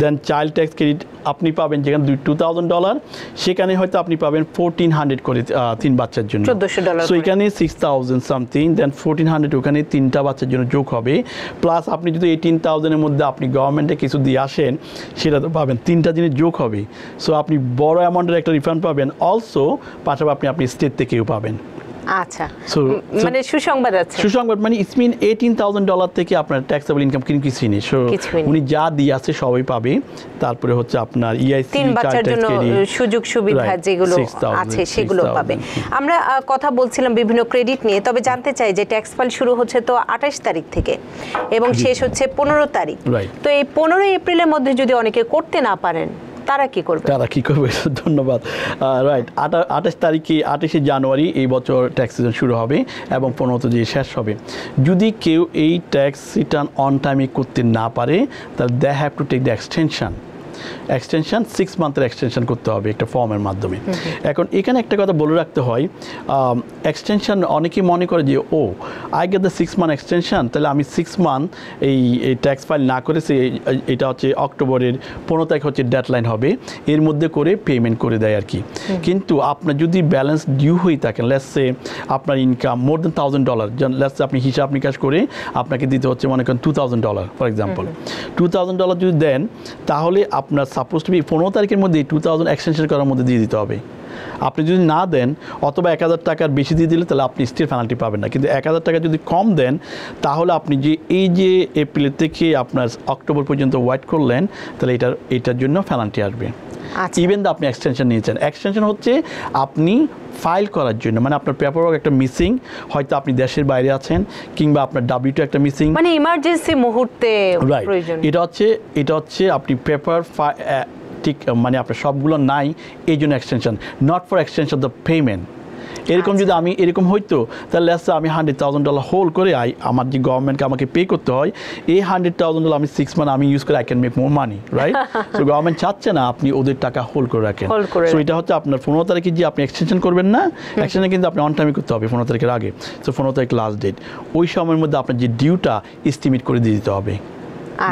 then child tax credit আপনি পাবেন যেখানে $2000 সেখানে হয়তো আপনি পাবেন 1400 করে তিন বাচ্চার জন্য $1400, সো এখানে 6000 something then 1400 ওখানে তিনটা বাচ্চার জন্য যোগ হবে প্লাস আপনি যদি 18000 এর মধ্যে আপনি গভর্নমেন্টে কিছু দিয়ে আসেন সেটা তো পাবেন তিনটা জিনিস যোগ হবে সো আপনি বড় অ্যামাউন্টের একটা রিফান্ড পাবেন অলসো পাশাপাশি আপনি আপনি স্টেট থেকেও পাবেন আচ্ছা সো মানে সুসংবাদ আছে সুসংবাদ মানে ইটস মিন $18,000 থেকে আপনার ট্যাক্সেবল ইনকাম কিছু নেই সো উনি যা দিয়ে আছে সবাই পাবে তারপরে হচ্ছে আপনার EIC তিন বাচ্চার জন্য সুযোগ সুবিধা যেগুলো আছে সেগুলো পাবে আমরা কথা বলছিলাম বিভিন্ন ক্রেডিট নিয়ে তবে জানতে চাই যে ট্যাক্স ফাইল শুরু হচ্ছে তো 28 তারিখ থেকে এবং শেষ হচ্ছে 15 তারিখ তো এই 15 এপ্রিলের মধ্যে যদি অনেকে করতে না পারেন তারা কি করবে ধন্যবাদ রাইট 28 তারিখে 28 জানুয়ারি এই বছর ট্যাক্স সিজন শুরু হবে এবং 15 তারিখে শেষ হবে যদি কেউ এই ট্যাক্স রিটার্ন অন টাইমে করতে না পারে তাহলে they have to take the extension 6 মান্থের এক্সটেনশন করতে হবে একটা ফর্মের মাধ্যমে এখন এখানে একটা কথা বলে রাখতে হয় এক্সটেনশন অনেকেই মনে করে যে oh I get the 6 month extension তাহলে আমি 6 মান্থ এই ট্যাক্স ফাইল না করেছি এটা হচ্ছে অক্টোবরের 15 তারিখ হচ্ছে ডেডলাইন হবে এর মধ্যে করে পেমেন্ট করে দেয় আর কি কিন্তু আপনার যদি ব্যালেন্স ডিউ হয়ে থাকে লেটস সে আপনার ইনকাম মোর দ্যান $1000 লেটস আপনি হিসাব নিকাশ করে আপনাকে দিতে হচ্ছে মনে করেন $2000 ফর এক্সাম্পল $2000 যদি দেন তাহলে আপনার সাপোজ টু বি 15 তারিখের মধ্যে 2000 এক্সটেনশন করার মধ্যে দিয়ে দিতে হবে আপনি যদি না দেন অথবা 1000 টাকার বেশি দিয়ে দিলে তাহলে আপনি স্টিল পেনাল্টি পাবেন না কিন্তু 1000 টাকা যদি কম দেন তাহলে আপনি যে এই যে এপ্রিল থেকে আপনার অক্টোবর পর্যন্ত ওয়েট করলেন তাহলে এটার জন্য পেনাল্টি আসবে ইভেন আপনি এক্সটেনশন নিয়েছেন এক্সটেনশন হচ্ছে আপনি ফাইল করার জন্য মানে আপনার পেপারওয়ার্ক একটা মিসিং হয়তো আপনি দেশের বাইরে আছেন কিংবা আপনার W2 একটা মিসিং মানে ইমার্জেন্সি মুহূর্তে প্রয়োজন এটা হচ্ছে আপনি পেপার ঠিক মানে আপনার সবগুলো নাই এইজন্য extension not for extension the payment এরকম যদি আমি এরকম হইতো তাহলে লেটস আমি $100,000 হোল্ড করে আমার যে গভর্নমেন্টকে আমাকে পে করতে হয় এই $100,000 আমি 6 মান্থ আমি ইউজ করে I can make more money right so government চাচ্ছে না আপনি ওদের টাকা হোল্ড করে রাখেন সো এটা হচ্ছে আপনার 15 তারিখে যে আপনি এক্সটেনশন করবেন না এক্সটেনশন কিন্তু আপনি অন টাইমে করতে হবে 15 তারিখের আগে সো 15 তারিখ লাস্ট ডেট ওই সময়ের মধ্যে আপনার যে ডিউটা এস্টিমেট করে দিয়ে দিতে হবে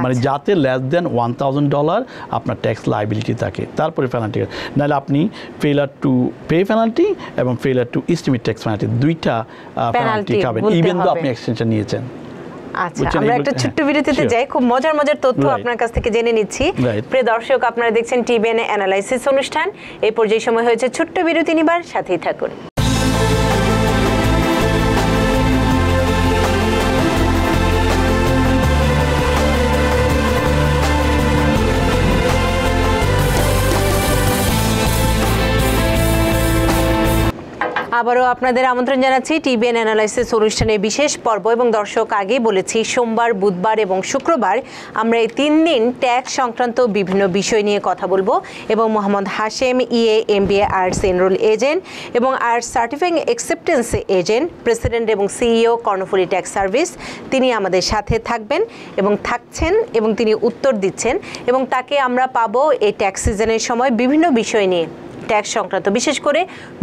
মানে যাতে লেস দেন $1000 আপনার ট্যাক্স লাইবিলিটি থাকে তারপরে পেনাল্টি নাহলে আপনি ফেলার টু পে পেনাল্টি এবং failure to estimate tax penalty দুইটা পেনাল্টি খাবেন ইভেন দো আপনি এক্সটেনশন নিয়েছেন আচ্ছা আমরা একটা ছোট ভিডিওতে যাই খুব মজার মজার তথ্য আপনার কাছ থেকে জেনে নিচ্ছি প্রিয় দর্শক আপনারা দেখছেন TBNA অ্যানালাইসিস অনুষ্ঠান এই পর্যায়ে সময় হয়েছে ছোট ভিডিওতে নিবার সাথেই থাকুন আবারও আপনাদের আমন্ত্রণ জানাচ্ছি TBN অ্যানালাইসিস অনুষ্ঠানের বিশেষ পর্ব এবং দর্শক আগেই বলেছি সোমবার বুধবার এবং শুক্রবার আমরা এই তিন দিন ট্যাক্স সংক্রান্ত বিভিন্ন বিষয় নিয়ে কথা বলবো এবং Mohammad Hashem EA MBA IRS Enrolled Agent এবং IRS certifying acceptance agent president এবং CEO কর্ণফুলী ট্যাক্স সার্ভিস তিনি আমাদের সাথে থাকবেন এবং থাকছেন এবং তিনি উত্তর দিচ্ছেন এবং তাকে আমরা পাবো এই ট্যাক্স সিজনের সময় বিভিন্ন বিষয় নিয়ে ট্যাক্স সংক্রান্ত বিশেষ করে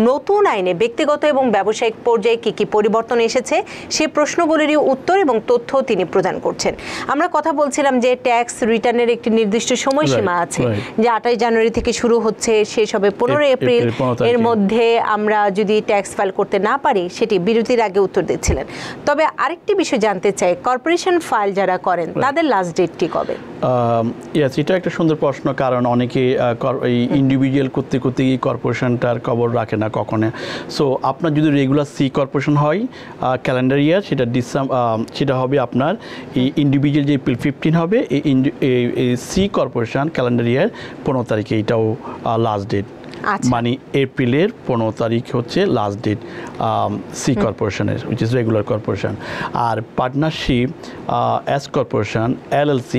নতুন আইনে ব্যক্তিগত এবং ব্যবসায়িক পর্যায়ে কি কি পরিবর্তন এসেছে সেই প্রশ্নগুলিরই উত্তর এবং তথ্য তিনি প্রদান করছেন আমরা কথা বলছিলাম যে ট্যাক্স রিটার্নের একটি নির্দিষ্ট সময়সীমা আছে যে 28 জানুয়ারি থেকে শুরু হচ্ছে শেষ হবে 15 এপ্রিল এর মধ্যে আমরা যদি ট্যাক্স ফাইল করতে না পারি সেটি বিরতির আগে উত্তর দিচ্ছিলেন তবে আরেকটি বিষয় জানতে চাই কর্পোরেশন ফাইল যারা করেন তাদের লাস্ট ডেটটি কবে এটা একটা সুন্দর প্রশ্ন কারণ অনেকে ইন্ডিভিজুয়াল করতে করতে কর্পোরেশনটার খবর রাখে না কখনো সো আপনার যদি রেগুলার সি কর্পোরেশন হয় ক্যালেন্ডার ইয়ার সেটা সেটা হবে আপনার ইন্ডিভিজুয়াল যে এপ্রিল 15 হবে এই সি কর্পোরেশন ক্যালেন্ডার ইয়ার 15 তারিখে এটাও লাস্ট ডেট মানে এপ্রিলের 15 তারিখ হচ্ছে লাস্ট ডেট সি কর্পোরেশনের which is রেগুলার কর্পোরেশন আর পার্টনারশিপ S কর্পোরেশন LLC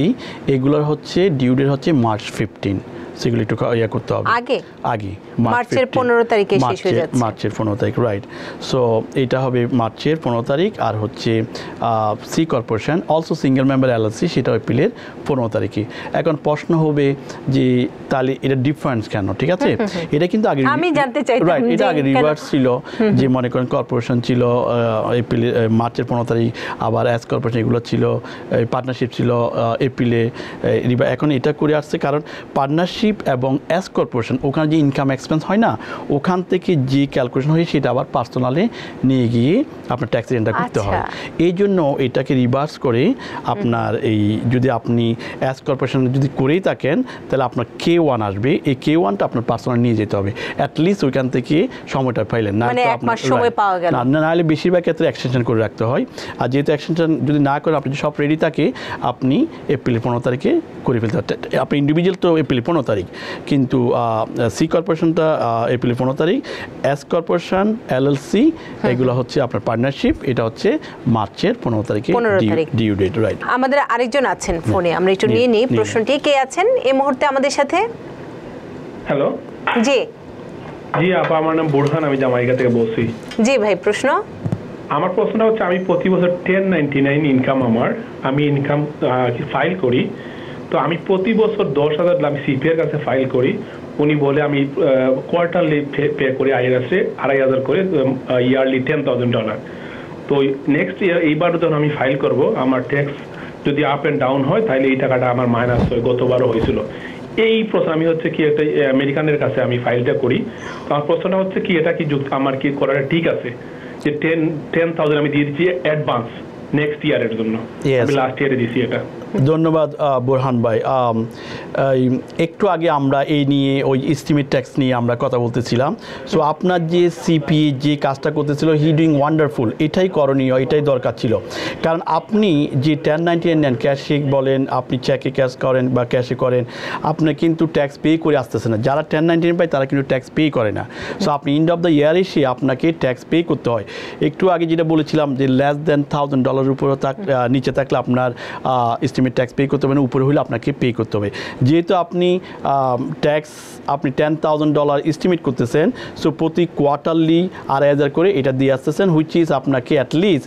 এগুলোর হচ্ছে ডিউ ডেট হচ্ছে মার্চ 15 সেগুলি একটু ইয়া করতে হবে আগে আগে মার্চের 15 তারিখে শেষ হয়ে যাচ্ছে মার্চের 15 তারিখ রাইট সো এটা হবে মার্চের 15 তারিখ আর হচ্ছে C corporation also single member LLC সেটা এপ্রিলের 15 তারিখে এখন প্রশ্ন হবে যে তাহলে এটা ডিফারেন্স কেন ঠিক আছে এটা কিন্তু আগে আমি জানতে চাইতাম রাইট এটা আগে রিভার্স ছিল যে মনে করেন কর্পোরেশন ছিল এপ্রিল মার্চের 15 তারিখ আবার এস কর্পোরেশন এগুলো ছিল পার্টনারশিপ ছিল এপ্রিলে এখন এটা করে আসছে কারণ পার্টনারশিপ এবং এস কর্পোরেশন ওখানে যে ইনকাম এক্সপেন্স হয় না ওখান থেকে যে ক্যালকুলেশন হয় সেটা আবার পার্সোনালে নিয়ে গিয়ে আপনার ট্যাক্স রিটার্নটা করতে হয় এই জন্য এটাকে রিভার্স করে আপনার এই যদি আপনি এস কর্পোরেশন যদি করেই থাকেন তাহলে আপনার K1 আসবে এই K1টা আপনার পার্সোনাল নিয়ে যেতে হবে অ্যাটলিস্ট ওইখান থেকে সময়টা পাইলেন না তো আপনার সময় পাওয়া গেল না নাহলে বেশিরভাগ ক্ষেত্রে এক্সটেনশন করে রাখতে হয় আর যেহেতু এক্সটেনশন যদি না করে আপনি সব রেডি থাকে আপনি এপ্রিল 15 তারিখে করে ফেলতে পারেন আপনি ইন্ডিভিজুয়াল তো এপ্রিল 15 তারিখ কিন্তু সি কর্পোরেশনটা এপ্রিল 15 তারিখ এস কর্পোরেশন এলএলসি এগুলো হচ্ছে আপনার পার্টনারশিপ এটা হচ্ছে মার্চের 15 তারিখে ডিউ ডেট রাইট আমাদের আরেকজন আছেন ফোনে আমরা একটু নিয়ে নেই প্রশ্নটি কে আছেন এই মুহূর্তে আমাদের সাথে হ্যালো জি জি আপা আমার নাম বুরহান আমি জামাইকা থেকে বলছি জি ভাই প্রশ্ন আমার প্রশ্নটা হচ্ছে আমি প্রতি বছর 1099 ইনকাম আমার আমি ইনকাম ফাইল করি তো আমি প্রতি বছর 10,000 আমি সিপি এর কাছে ফাইল করি উনি বলে আমি কোয়ার্টারলি পে করি IRS এ 2500 করে ইয়ারলি $10,000 তো নেক্সট ইয়ার এইবার যখন আমি ফাইল করব আমার ট্যাক্স যদি আপ এন্ড ডাউন হয় তাহলে এই টাকাটা আমার মাইনাস হয় গতবারও হয়েছিল এই প্রশ্ন আমি হচ্ছে কি একটা আমেরিকানের কাছে আমি ফাইলটা করি তো আমার প্রশ্নটা হচ্ছে কি এটা কি যুক্ত আমার কি করাটা ঠিক আছে যে 10,000 আমি দিয়ে দিচ্ছি অ্যাডভান্স নেক্সট ইয়ারের জন্য আমি লাস্ট ইয়ারে দিছি এটা ধন্যবাদ বোরহান ভাই একটু আগে আমরা এই নিয়ে ওই এস্টিমেট ট্যাক্স নিয়ে আমরা কথা বলতেছিলাম সো আপনার যে সিপি যে কাজটা করতেছিল হি ডুইং ওয়ান্ডারফুল এটাই করণীয় এটাই দরকার ছিল কারণ আপনি যে 1099 নেন ক্যাশ চেক বলেন আপনি চেকে ক্যাশ করেন বা ক্যাশে করেন আপনি কিন্তু ট্যাক্স পে করে আসতেছে না যারা 1099 পায় তারা কিন্তু ট্যাক্স পে করে না সো আপনি এন্ড অফ দ্য ইয়ার এসে আপনাকে ট্যাক্স পে করতে হয় একটু আগে যেটা বলেছিলাম যে লেস দেন $1,000 উপরে নিচে থাকলে আপনার ট্যাক্স পে করতে হবে না উপরে হলে আপনাকে পে করতে হবে যেহেতু আপনি ট্যাক্স আপনি $10,000 এস্টিমেট করতেছেন সো প্রতি কোয়ার্টারলি 2500 করে এটা দিয়ে আসতেছেন হুইচ ইজ আপনাকে অ্যাটলিস্ট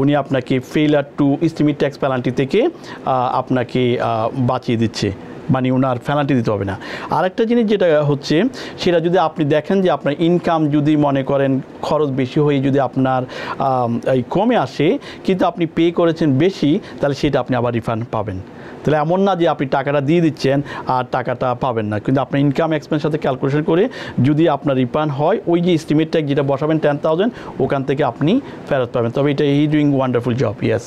উনি আপনাকে ফেলার টু এস্টিমেট ট্যাক্স পেনাল্টি থেকে আপনাকে বাঁচিয়ে দিচ্ছে মানে ওনার পেনাল্টি দিতে হবে না আরেকটা জিনিস যেটা হচ্ছে সেটা যদি আপনি দেখেন যে আপনার ইনকাম যদি মনে করেন খরচ বেশি হয়ে যদি আপনার এই কমে আসে কিন্তু আপনি পে করেছেন বেশি তাহলে সেটা আপনি আবার রিফান্ড পাবেন তাহলে এমন না যে আপনি টাকাটা দিয়ে দিচ্ছেন আর টাকাটা পাবেন না কিন্তু আপনার ইনকাম এক্সপেন্স সাথে ক্যালকুলেশন করে যদি আপনার রিফান্ড হয় ওই যে এস্টিমেট ট্যাক্স যেটা বসাবেন 10,000 ওখান থেকে আপনি ফেরত পাবেন তবে এটা he doing wonderful job yes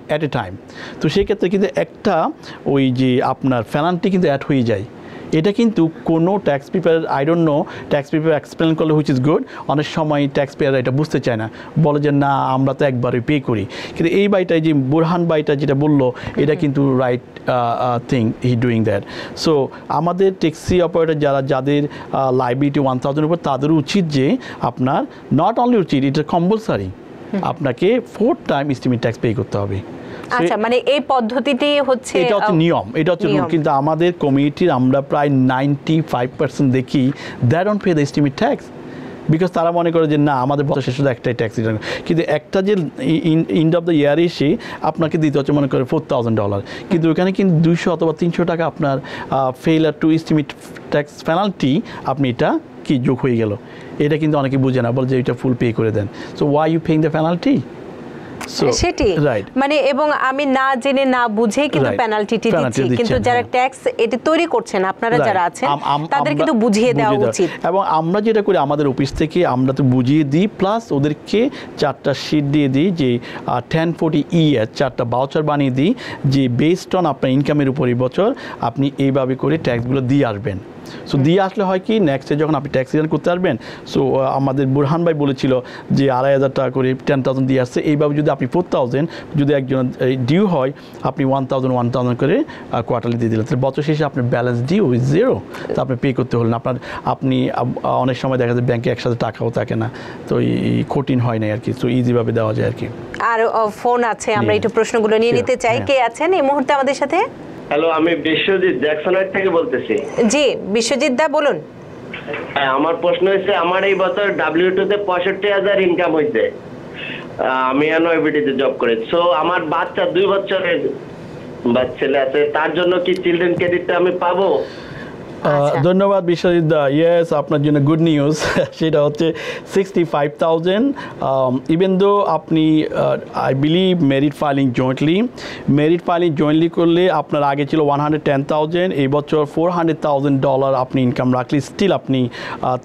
at a time তো সেক্ষেত্রে কিন্তু একটা ওই যে আপনার পেনাল্টি কিন্তু অ্যাড হয়ে যায় এটা কিন্তু কোনো tax paper I don't know tax paper explain করলে হুইচ ইজ গুড অনেক সময় ট্যাক্স পেয়ার এটা বুঝতে চায় না বলে যে না আমরা তো একবারে পে করি কিন্তু এই বাইটায় যে বুরহান বাইটা যেটা বললো এটা কিন্তু right thing he doing that so আমাদের ট্যাক্সি অপারেটর যারা যাদের লাইবিলিটি 1000 উপর তাদের উচিত যে আপনার নট অনলি উচিত এটা কম্পালসারি আপনাকে 4 টাইম এস্টিমেট ট্যাক্স পে করতে হবে আচ্ছা মানে এই পদ্ধতিটি হচ্ছে এটা হচ্ছে নিয়ম এটা হচ্ছে রুল কিন্তু আমাদের কমিউনিটির আমরা প্রায় 95% দেখি that don't pay the estimate tax because তারা মনে করে যে না আমাদের বছর শেষে একটাই ট্যাক্স রিটার্ন কিন্তু একটা যে এন্ড অফ দ্য ইয়ার এসে আপনাকে দিতে হচ্ছে মনে করে $4,000 কিন্তু ওখানে কিন্তু 200 অথবা 300 টাকা আপনার ফেলার টু এস্টিমেট ট্যাক্স পেনাল্টি আপনি এটা কি যোগ হয়ে গেল এটা কিন্তু অনেকে বুঝে না বলে যে এটা ফুল পে করে দেন so why you paying the penalty সেটি মানে এবং আমি না জেনে না বুঝে কিন্তু পেনাল্টিটি দিচ্ছি কিন্তু যারা ট্যাক্স এটা তৈরি করছেন আপনারা যারা আছেন তাদের কিন্তু বুঝিয়ে দেওয়া উচিত এবং আমরা যেটা করি আমাদের অফিস থেকে আমরা তো বুঝিয়ে দিই প্লাস ওদেরকে 4টা শীট দিয়ে দিই যে 1040E এর 4টা ভাউচার বানিয়ে দিই যে বেসড অন আপনার ইনকামের উপর এই বছর আপনি এইভাবে করে ট্যাক্সগুলো দিয়ে আসবেন সো দিয়ে আসলে হয় কি নেক্সটে যখন আপনি ট্যাক্স রিটার্ন করতে আসবেন সো আমাদের বুরহান ভাই বলেছিল যে 2500 টাকা করে 10000 দিয়ে আসছে এইভাবে যদি আপনি 4000 যদি একজন ডিউ হয় আপনি 1000 করে কোয়ার্টারলি দিয়ে দিলেন তাহলে বছর শেষে আপনার ব্যালেন্স ডিউ ইজ জিরো তো আপনি পে করতে হলো না আপনার আপনি অনেক সময় দেখা যায় ব্যাংকে একসাথে টাকাও থাকে না তো এই কঠিন হয় না আর কি সো ইজি ভাবে দেওয়া যায় আর কি আর ফোন আছে আমরা একটু প্রশ্নগুলো নিয়ে নিতে চাই কে আছেন এই মুহূর্তে আমাদের সাথে হ্যালো আমি বিশ্বজিৎ জ্যাকসনাইট থেকে বলতেছি জি বিশ্বজিৎ দা বলুন আমার প্রশ্ন হইছে আমার এই বছর W2 তে 65000 ইনকাম হইছে আমি NOBD তে জব করি সো আমার বাচ্চা 2 বছরের বাচ্চা আছে তার জন্য কি চিলড্রেন ক্রেডিটটা আমি পাবো ধন্যবাদ বিশ্বজিৎ দা ইয়েস আপনার জন্য গুড নিউজ সেটা হচ্ছে 65000 ইভেন দো আপনি I believe married filing jointly করলে আপনার আগে ছিল 110000 এই বছর $4000 আপনি ইনকাম রাখলে স্টিল আপনি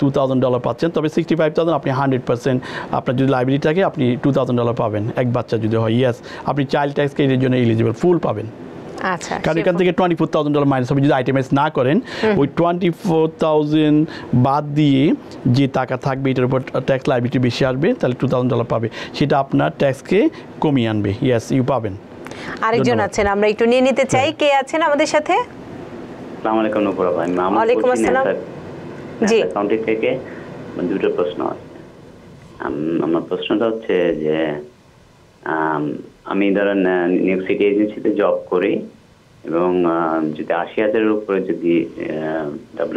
$2000 পাচ্ছেন তবে 65000 আপনি 100% আপনার যদি লাইবিলিটি থাকে আপনি $2000 পাবেন এক বাচ্চা যদি হয় ইয়েস আপনি চাইল্ড ট্যাক্স ক্রেডিটের জন্য এলিজিবল ফুল পাবেন আচ্ছা কারণ এখান থেকে $24000 মাইনাস হবে যদি আইটেমাইজ না করেন ওই 24000 বাদ দিয়ে যে টাকা থাকবে এটার উপর ট্যাক্স লাইবিলিটি বেশি আসবে তাহলে $2000 পাবে সেটা আপনার ট্যাক্সকে কমিয়ে আনবে ইয়েস ইউ পাবেন আরেকজন আছেন আমরা একটু নিয়ে নিতে চাই কে আছেন আমাদের সাথে আসসালামু আলাইকুম নূপুর ভাই ওয়া আলাইকুম আসসালাম জি অ্যাকাউন্টিং থেকে দুটো প্রশ্ন আছে আমার প্রশ্নটা হচ্ছে যে আমি ধরেন নিউ সিটি এজেন্সিতে জব করি এবং যদি 80000 এর উপরে যদি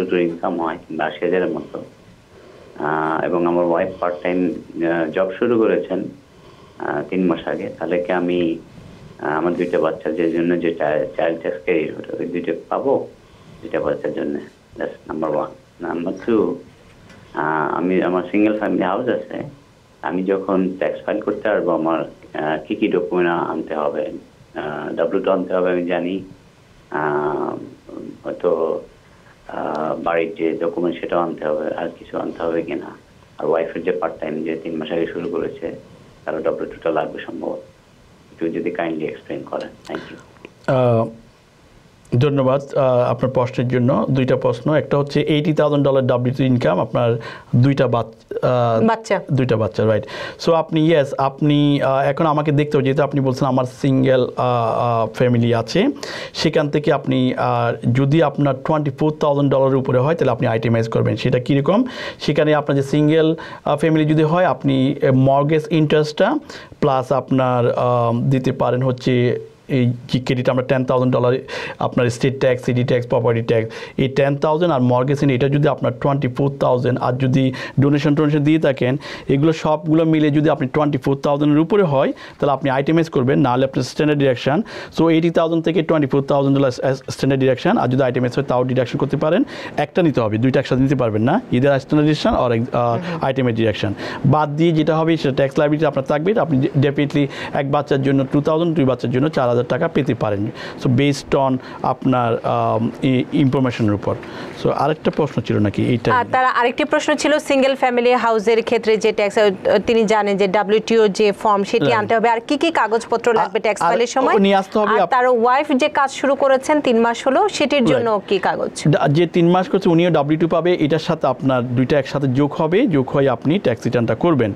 W2 ইনকাম হয় কিংবা 80000 এর মতো এবং আমার ওয়াইফ পার্ট টাইম জব শুরু করেছেন 3 মাস আগে তাহলে কি আমি আমার দুইটা বাচ্চার জন্য যে চাইল্ড ট্যাক্স ক্রেডিট ওই দুইটা পাবো দুইটা বাচ্চার জন্য দ্যাটস নাম্বার 1 নাম্বার 2 আমি আমার সিঙ্গেল ফ্যামিলি হাউস আছে আমি যখন ট্যাক্স ফাইল করতে পারবো আমার কি কি ডকুমেন্ট আনতে হবে W2 আনতে হবে আমি জানি হয়তো বাড়ির যে ডকুমেন্ট সেটাও আনতে হবে আর কিছু আনতে হবে কিনা আর ওয়াইফের যে পার্ট টাইম যে 3 মাস আগে শুরু করেছে তারও W2টা লাগবে সম্ভবত একটু যদি কাইন্ডলি এক্সপ্লেন করেন থ্যাংক ইউ ধন্যবাদ আপনার প্রশ্নের জন্য দুইটা প্রশ্ন একটা হচ্ছে $80000 W2 ইনকাম আপনার দুইটা বাচ্চা রাইট সো আপনি ইয়েস আপনি এখন আমাকে দেখতে হবে যেহেতু আপনি বলছেন আমার সিঙ্গেল ফ্যামিলি আছে সেখান থেকে আপনি যদি আপনার $24000 উপরে হয় তাহলে আপনি আইটেমাইজ করবেন সেটা কীরকম সেখানে আপনার যে সিঙ্গেল ফ্যামিলি যদি হয় আপনি মর্গেজ ইন্টারেস্টটা প্লাস আপনার দিতে পারেন হচ্ছে এই যে ক্রেডিট আমরা $10000 আপনার state tax city tax property tax এই 10000 আর মর্গেজ ইন এটা যদি আপনার 24000 আর যদি ডোনেশন দিয়ে থাকেন এগুলো সবগুলো মিলে যদি আপনি 24000 এর উপরে হয় তাহলে আপনি আইটেমাইজ করবেন নাহলে আপনার স্ট্যান্ডার্ড ডিডাকশন সো $80000 থেকে $24000 স্ট্যান্ডার্ড ডিডাকশন আর যদি আইটেমাইজ হয় তাও ডিডাকশন করতে পারেন একটা নিতে হবে দুইটা একসাথে নিতে পারবেন না ইদার স্ট্যান্ডার্ড ডিডাকশন আর আইটেমাইজ ডিডাকশন বাদ দিয়ে যেটা হবে সেটা ট্যাক্স লাইবিলিটি আপনার থাকবে আপনি ডেফিনেটলি এক বাচ্চার জন্য 2000 দুই বাচ্চার জন্য 4000 টাকা পেতে পারেন সো বেসড অন আপনার ইনফরমেশনের উপর সো আরেকটা প্রশ্ন ছিল নাকি এইটা তার আরেকটি প্রশ্ন ছিল সিঙ্গেল ফ্যামিলি হাউসের ক্ষেত্রে যে ট্যাক্স তিনি জানেন যে W2 যে ফর্ম সেটি আনতে হবে আর কি কাগজপত্র লাগবে ট্যাক্স ফাইলের সময় আর তার ওয়াইফ যে কাজ শুরু করেছেন 3 মাস হলো সেটির জন্য কি কাগজ যে 3 মাস করছে উনিও W2 পাবে এটার সাথে আপনার দুইটা একসাথে যোগ হয়ে আপনি ট্যাক্স রিটার্নটা করবেন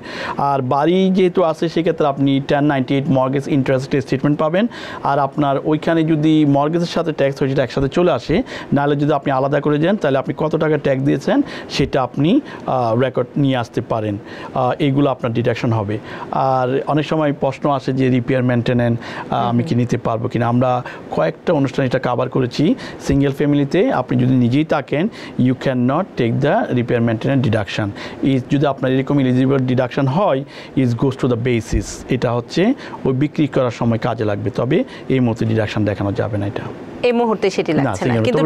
আর বাড়ি যেহেতু আছে সেক্ষেত্রে আপনি 1098 মর্গেজ ইন্টারেস্ট স্টেটমেন্ট পাবেন আর আপনার ওইখানে যদি মর্গেজের সাথে ট্যাক্স হয় সেটা একসাথে চলে আসে নাহলে যদি আপনি আলাদা করে যান তাহলে আপনি কত টাকা ট্যাক্স দিয়েছেন সেটা আপনি রেকর্ড নিয়ে আসতে পারেন এইগুলো আপনার ডিডাকশন হবে আর অনেক সময় প্রশ্ন আসে যে রিপেয়ার মেনটেন্যান্স আমি কি নিতে পারবো কিনা আমরা কয়েকটা অনুষ্ঠান এটা কভার করেছি সিঙ্গেল ফ্যামিলিতে আপনি যদি নিজেই থাকেন you can not take the repair maintenance deduction যদি আপনার এরকম এলিজিবল ডিডাকশন হয় is goes to the basis এটা হচ্ছে ওই বিক্রি করার সময় কাজে লাগবে তবে এই মতে ডিডাকশন দেখানো যাবে না এটা এই মুহূর্তে সেটি লাগছে না কিন্তু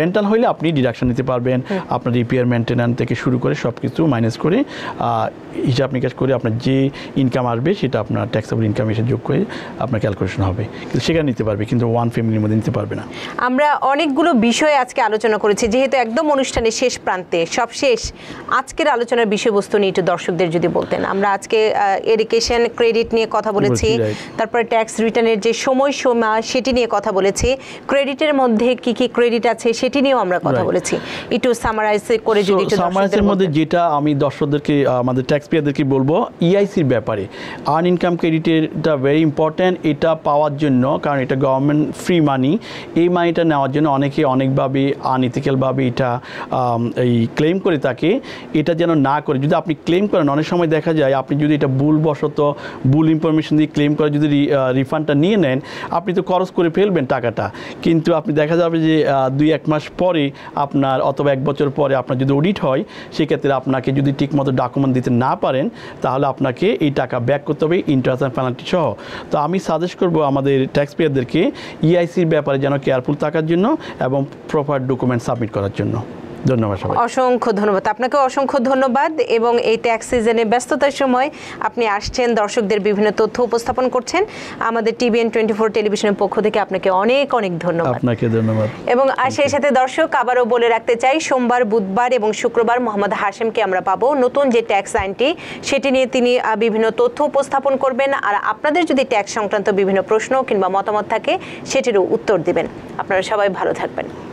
রেন্টাল হইলে আপনি ডিডাকশন নিতে পারবেন আপনার রিপেয়ার মেইনটেন্যান্স থেকে শুরু করে সবকিছু মাইনাস করে হিসাব নিকাশ করে আপনার যে ইনকাম আসবে সেটা আপনার ট্যাক্সেবল ইনকাম হিসেবে যোগ করে আপনার ক্যালকুলেশন হবে কিন্তু সেটা নিতে পারবে কিন্তু ওয়ান ফ্যামিলির মধ্যে নিতে পারবে না আমরা অনেকগুলো বিষয় আজকে আলোচনা করেছি যেহেতু একদম অনুষ্ঠানের শেষ প্রান্তে সবশেষ আজকের আলোচনার বিষয়বস্তু নিয়ে একটু দর্শকদের যদি বলতেন আমরা আজকে এডুকেশন ক্রেডিট নিয়ে কথা বলেছি তারপরে ট্যাক্স রিটার্নের যে সময়সীমা সেটি নিয়ে কথা বলেছি, ক্রেডিটের মধ্যে কি কি ক্রেডিট আছে সেটি নিয়েও আমরা কথা বলেছি। একটু সামারাইজ করে যদি সামারাইজের মধ্যে যেটা আমি দর্শকদেরকে আমাদের ট্যাক্স পেয়ারদেরকে বলবো, ইআইসির ব্যাপারে আর্ন ইনকাম ক্রেডিটটা ভেরি ইম্পর্ট্যান্ট। এটা পাওয়ার জন্য, কারণ এটা গভর্নমেন্ট ফ্রি মানি, এই মানিটা নেওয়ার জন্য অনেকে অনেকভাবে আনইথিক্যালভাবে এটা এই ক্লেম করে থাকে। এটা যেন না করে, যদি আপনি ক্লেম করেন অনেক সময় দেখা যায় আপনি যদি এটা ভুলবশত ভুল ইনফরমেশন দিয়ে ক্লেম করে যদি রিফান্ডটা নিয়ে নেন আপনি তো খরচ করে ফেলবেন টাকাটা, কিন্তু আপনি দেখা যাবে যে দুই এক মাস পরে আপনার অথবা এক বছর পরে আপনার যদি অডিট হয় সেক্ষেত্রে আপনাকে যদি ঠিকমতো ডকুমেন্ট দিতে না পারেন তাহলে আপনাকে এই টাকা ব্যাক করতে হবে ইন্টারেস্ট অ্যান্ড পেনাল্টি সহ। তো আমি সাজেস্ট করব আমাদের ট্যাক্স পেয়ারদেরকে ইআইসির ব্যাপারে যেন কেয়ারফুল থাকার জন্য এবং প্রপার ডকুমেন্ট সাবমিট করার জন্য। ধন্যবাদ, অসংখ্য ধন্যবাদ আপনাকে, অসংখ্য ধন্যবাদ। এবং এই ট্যাক্স সিজনে ব্যস্ততার সময় আপনি আসছেন, দর্শকদের বিভিন্ন তথ্য উপস্থাপন করছেন, আমাদের টিবিএন 24 টেলিভিশনের পক্ষ থেকে আপনাকে অনেক অনেক ধন্যবাদ। আপনাকে ধন্যবাদ। এবং সেই সাথে দর্শক আবারও বলে রাখতে চাই, সোমবার, বুধবার এবং শুক্রবার মোহাম্মদ হাশেমকে আমরা পাবো নতুন যে ট্যাক্স আইনটি সেটি নিয়ে তিনি বিভিন্ন তথ্য উপস্থাপন করবেন। আর আপনাদের যদি ট্যাক্স সংক্রান্ত বিভিন্ন প্রশ্ন কিংবা মতামত থাকে সেটিরও উত্তর দিবেন। আপনারা সবাই ভালো থাকবেন।